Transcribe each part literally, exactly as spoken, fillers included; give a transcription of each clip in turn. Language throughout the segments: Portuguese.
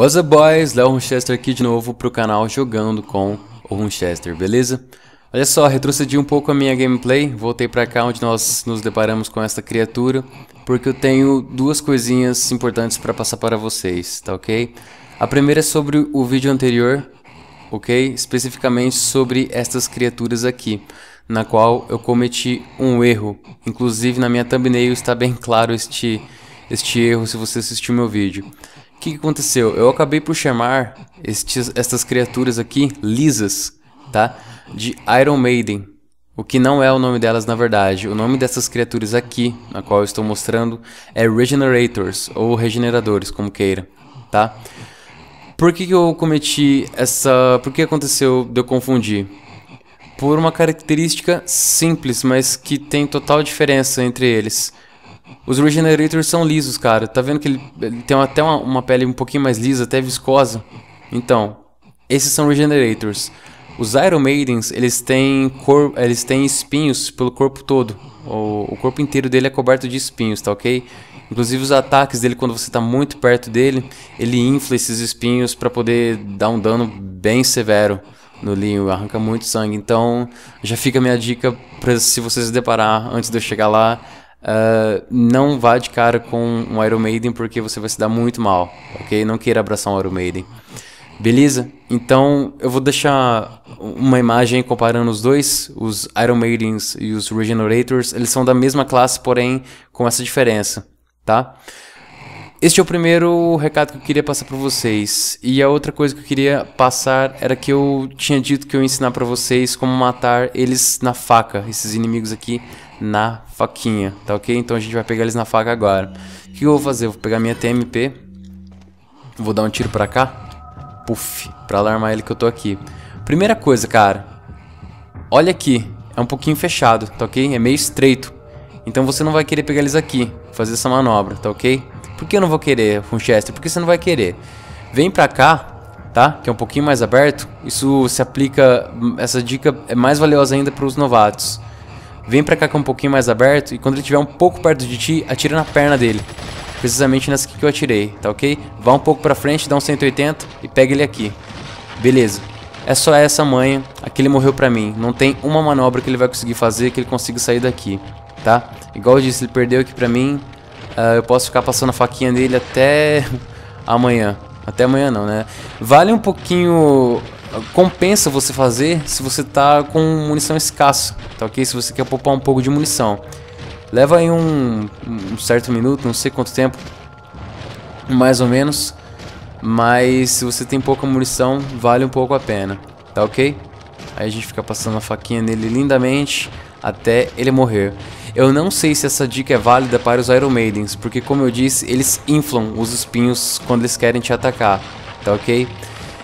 What's up, boys? Léo Whumschester aqui de novo pro canal Jogando com o Whumschester, beleza? Olha só, retrocedi um pouco a minha gameplay, voltei pra cá onde nós nos deparamos com esta criatura, porque eu tenho duas coisinhas importantes pra passar para vocês, tá ok? A primeira é sobre o vídeo anterior, ok? Especificamente sobre estas criaturas aqui, na qual eu cometi um erro. Inclusive na minha thumbnail está bem claro este, este erro se você assistiu meu vídeo. O que, que aconteceu? Eu acabei por chamar estes, estas criaturas aqui, lisas, tá? De Iron Maiden, o que não é o nome delas na verdade. O nome dessas criaturas aqui, na qual eu estou mostrando, é Regenerators, ou Regeneradores, como queira, tá? Por que, que eu cometi essa... Por que aconteceu de eu confundir? Por uma característica simples, mas que tem total diferença entre eles. Os Regenerators são lisos, cara. Tá vendo que ele, ele tem até uma, uma pele um pouquinho mais lisa, até viscosa? Então, esses são Regenerators. Os Iron Maidens, eles têm, cor, eles têm espinhos pelo corpo todo. O, o corpo inteiro dele é coberto de espinhos, tá ok? Inclusive os ataques dele, quando você está muito perto dele, ele infla esses espinhos para poder dar um dano bem severo no Leon, arranca muito sangue. Então já fica a minha dica para, se você se deparar antes de eu chegar lá, uh, não vá de cara com um Iron Maiden, porque você vai se dar muito mal, ok? Não queira abraçar um Iron Maiden. Beleza? Então eu vou deixar uma imagem comparando os dois, os Iron Maidens e os Regenerators. Eles são da mesma classe, porém com essa diferença, tá? Este é o primeiro recado que eu queria passar para vocês. E a outra coisa que eu queria passar era que eu tinha dito que eu ia ensinar para vocês como matar eles na faca, esses inimigos aqui na faquinha, tá ok? Então a gente vai pegar eles na faca agora. O que eu vou fazer? Eu vou pegar minha T M P, vou dar um tiro para cá. Puff, pra alarmar ele que eu tô aqui. Primeira coisa, cara, olha aqui, é um pouquinho fechado, tá ok? É meio estreito, então você não vai querer pegar eles aqui, fazer essa manobra, tá ok? Por que eu não vou querer, Whumschester? Por que você não vai querer? Vem pra cá, tá? Que é um pouquinho mais aberto. Isso se aplica, essa dica é mais valiosa ainda pros novatos. Vem pra cá que é um pouquinho mais aberto, e quando ele estiver um pouco perto de ti, atira na perna dele. Precisamente nessa aqui que eu atirei, tá ok? Vá um pouco pra frente, dá um cento e oitenta e pega ele aqui. Beleza. É só essa manha. Aqui ele morreu pra mim. Não tem uma manobra que ele vai conseguir fazer que ele consiga sair daqui, tá? Igual eu disse, ele perdeu aqui pra mim. Uh, eu posso ficar passando a faquinha dele até amanhã. Até amanhã não, né? Vale um pouquinho... Compensa você fazer se você tá com munição escassa, tá ok? Se você quer poupar um pouco de munição. Leva aí um, um certo minuto, não sei quanto tempo, mais ou menos. Mas se você tem pouca munição, vale um pouco a pena, tá ok? Aí a gente fica passando a faquinha nele lindamente até ele morrer. Eu não sei se essa dica é válida para os Iron Maidens, porque como eu disse, eles inflam os espinhos quando eles querem te atacar, tá ok?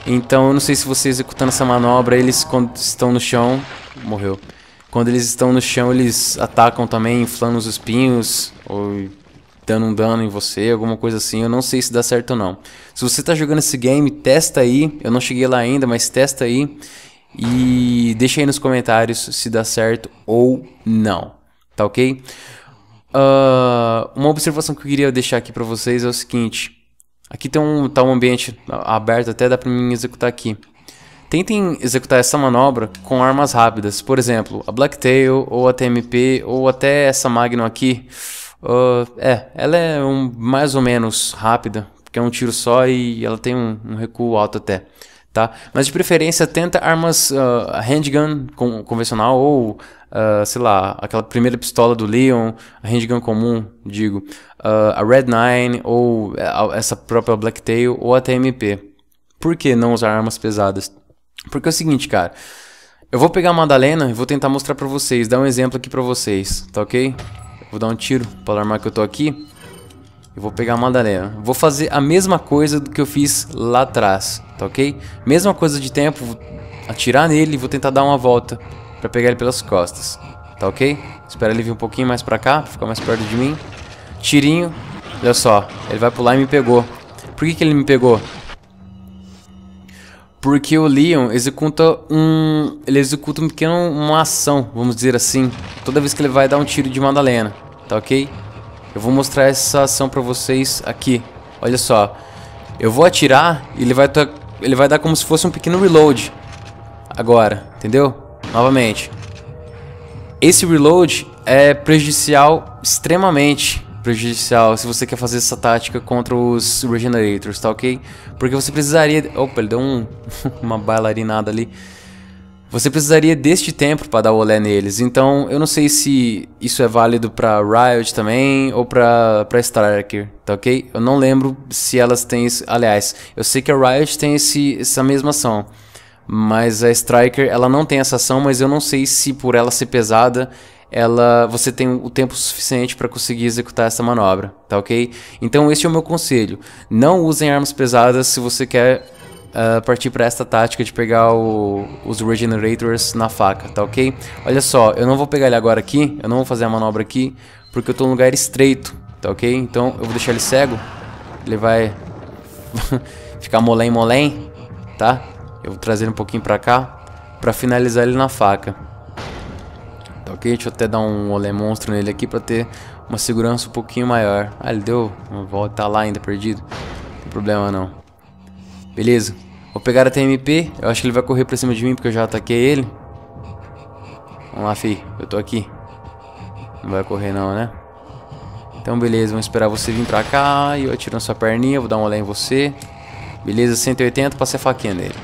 Então eu não sei se você executando essa manobra, eles quando estão no chão... Morreu. Quando eles estão no chão, eles atacam também, inflando os espinhos, ou dando um dano em você, alguma coisa assim. Eu não sei se dá certo ou não. Se você está jogando esse game, testa aí. Eu não cheguei lá ainda, mas testa aí. E deixa aí nos comentários se dá certo ou não. Tá ok? Uh, uma observação que eu queria deixar aqui para vocês é o seguinte. Aqui tem um, tá um ambiente aberto, até dá para mim executar aqui. Tentem executar essa manobra com armas rápidas, por exemplo, a Blacktail ou a T M P ou até essa Magnum aqui. Uh, é, ela é um, mais ou menos rápida, porque é um tiro só e ela tem um, um recuo alto até, tá? Mas de preferência tenta armas uh, handgun com, convencional ou, uh, sei lá, aquela primeira pistola do Leon, a handgun comum, digo, uh, a Red nove ou essa própria Blacktail ou a T M P. Por que não usar armas pesadas? Porque é o seguinte, cara, eu vou pegar a Madalena e vou tentar mostrar pra vocês, dar um exemplo aqui pra vocês, tá ok? Vou dar um tiro pra alarmar que eu tô aqui. Eu vou pegar a Madalena. Vou fazer a mesma coisa do que eu fiz lá atrás, tá ok? Mesma coisa de tempo, vou atirar nele e vou tentar dar uma volta pra pegar ele pelas costas, tá ok? Espera ele vir um pouquinho mais pra cá, pra ficar mais perto de mim. Tirinho, olha só, ele vai pular e me pegou. Por que que ele me pegou? Porque o Leon executa um... Ele executa um pequeno, uma ação, vamos dizer assim, toda vez que ele vai dar um tiro de Madalena, tá ok? Eu vou mostrar essa ação pra vocês aqui. Olha só, Eu vou atirar e ele vai, ele vai dar como se fosse um pequeno reload. Agora, entendeu? Novamente. Esse reload é prejudicial, extremamente prejudicial, se você quer fazer essa tática contra os Regenerators, tá ok? Porque você precisaria... Opa, ele deu um, uma bailarinada ali. Você precisaria deste tempo para dar o olé neles. Então, eu não sei se isso é válido para Riot também ou para Striker, tá ok? Eu não lembro se elas têm isso... Aliás, eu sei que a Riot tem esse, essa mesma ação. Mas a Striker, ela não tem essa ação, mas eu não sei se por ela ser pesada, ela, você tem o tempo suficiente para conseguir executar essa manobra, tá ok? Então esse é o meu conselho, não usem armas pesadas se você quer uh, partir para esta tática de pegar o, os Regenerators na faca, tá ok? Olha só, eu não vou pegar ele agora aqui, eu não vou fazer a manobra aqui, porque eu tô num lugar estreito, tá ok? Então eu vou deixar ele cego, ele vai ficar molém molém, tá? Eu vou trazer ele um pouquinho pra cá, pra finalizar ele na faca. Tá ok? Deixa eu até dar um olé monstro nele aqui pra ter uma segurança um pouquinho maior. Ah, ele deu uma volta, tá lá ainda perdido. Não tem problema não. Beleza. Vou pegar a T M P. Eu acho que ele vai correr pra cima de mim porque eu já ataquei ele. Vamos lá, fi. Eu tô aqui. Não vai correr não, né? Então beleza, vamos esperar você vir pra cá. E eu atiro na sua perninha, vou dar um olé em você. Beleza, cento e oitenta, passei a faquinha nele.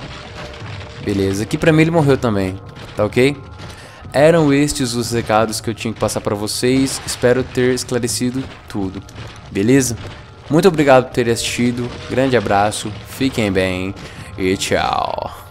Beleza, aqui pra mim ele morreu também, tá ok? Eram estes os recados que eu tinha que passar pra vocês, espero ter esclarecido tudo, beleza? Muito obrigado por terem assistido, grande abraço, fiquem bem e tchau!